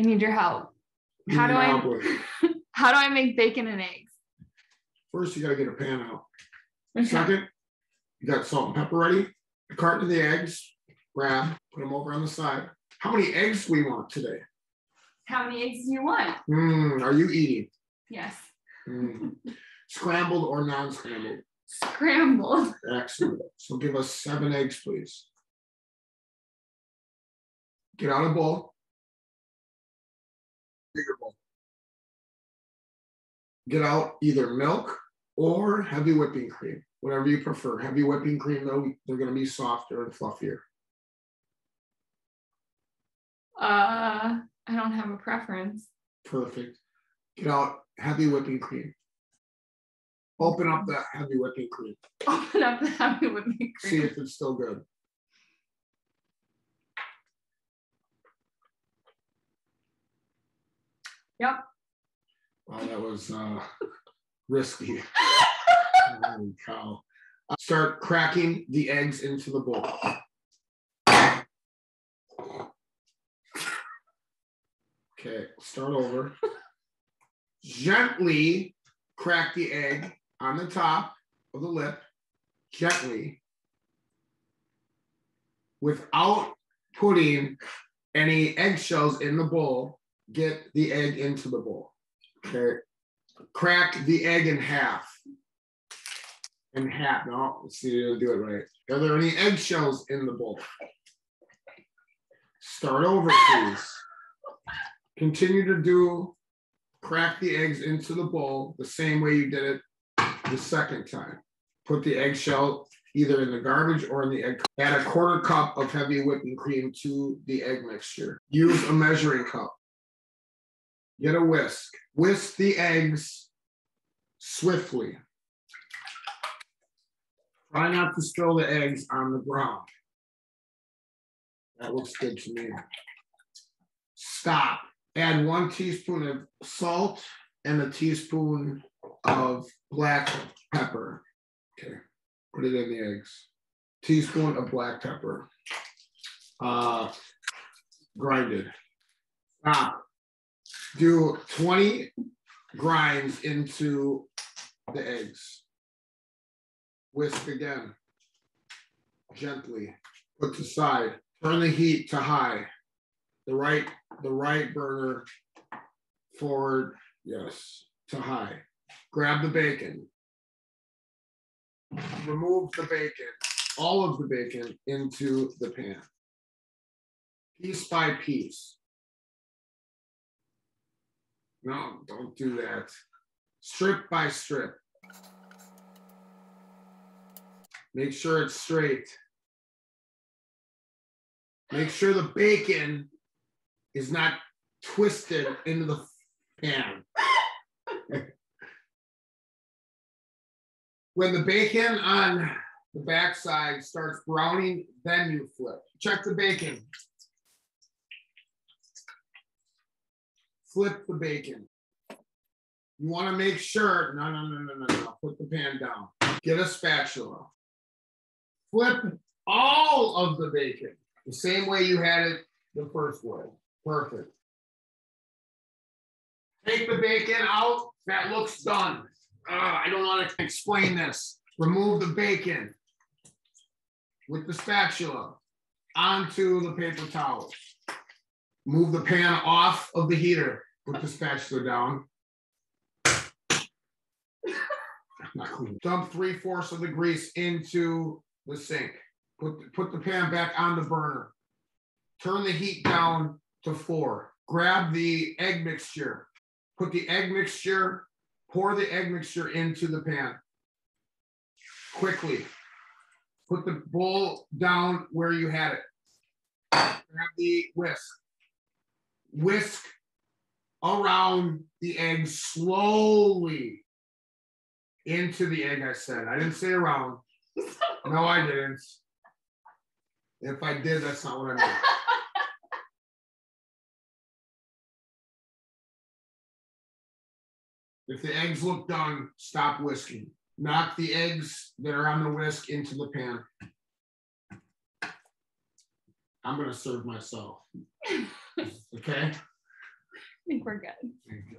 I need your help. How do I make bacon and eggs? First, you got to get a pan out. Okay. Second, you got salt and pepper ready. A carton of the eggs, grab, put them over on the side. How many eggs do we want today? How many eggs do you want? Are you eating? Yes. Scrambled or non-scrambled? Scrambled. Excellent. So give us 7 eggs, please. Get out a bowl. Bigger bowl. Get out either milk or heavy whipping cream, whatever you prefer. Heavy whipping cream, though, they're going to be softer and fluffier. I don't have a preference. Perfect. Get out heavy whipping cream. Open up the heavy whipping cream. Open up the heavy whipping cream. See if it's still good. Yep. Wow, that was risky. Holy cow. Start cracking the eggs into the bowl. Okay, start over. Gently crack the egg on the top of the lip, gently, without putting any eggshells in the bowl. Get the egg into the bowl. Okay, crack the egg in half. In half. No, let's see if I do it right. Are there any eggshells in the bowl? Start over, please. Continue to crack the eggs into the bowl the same way you did it the second time. Put the eggshell either in the garbage or in the egg. Add a 1/4 cup of heavy whipping cream to the egg mixture. Use a measuring cup. Get a whisk. Whisk the eggs swiftly. Try not to spill the eggs on the ground. That looks good to me. Stop. Add 1 teaspoon of salt and 1 teaspoon of black pepper. Okay, put it in the eggs. Teaspoon of black pepper. Grinded. Stop. Do 20 grinds into the eggs. Whisk again, gently. Put to side. Turn the heat to high. The right burner forward, yes, to high. Grab the bacon. Remove the bacon, all of the bacon, into the pan. Piece by piece. No, don't do that. Strip by strip. Make sure it's straight. Make sure the bacon is not twisted into the pan. When the bacon on the backside starts browning, then you flip. Check the bacon. Flip the bacon. You want to make sure, no. Put the pan down. Get a spatula. Flip all of the bacon the same way you had it the first way. Perfect. Take the bacon out. That looks done. I don't know how to explain this. Remove the bacon with the spatula onto the paper towel. Move the pan off of the heater. Put the spatula down. Not clean. Dump 3/4 of the grease into the sink. Put the pan back on the burner. Turn the heat down to 4. Grab the egg mixture. Put the egg mixture, pour the egg mixture into the pan. Quickly. Put the bowl down where you had it. Grab the whisk. Whisk around the egg slowly into the egg, I said. I didn't say around. No, I didn't. If I did, that's not what I meant. If the eggs look done, stop whisking. Knock the eggs that are on the whisk into the pan. I'm going to serve myself. Okay? I think we're good.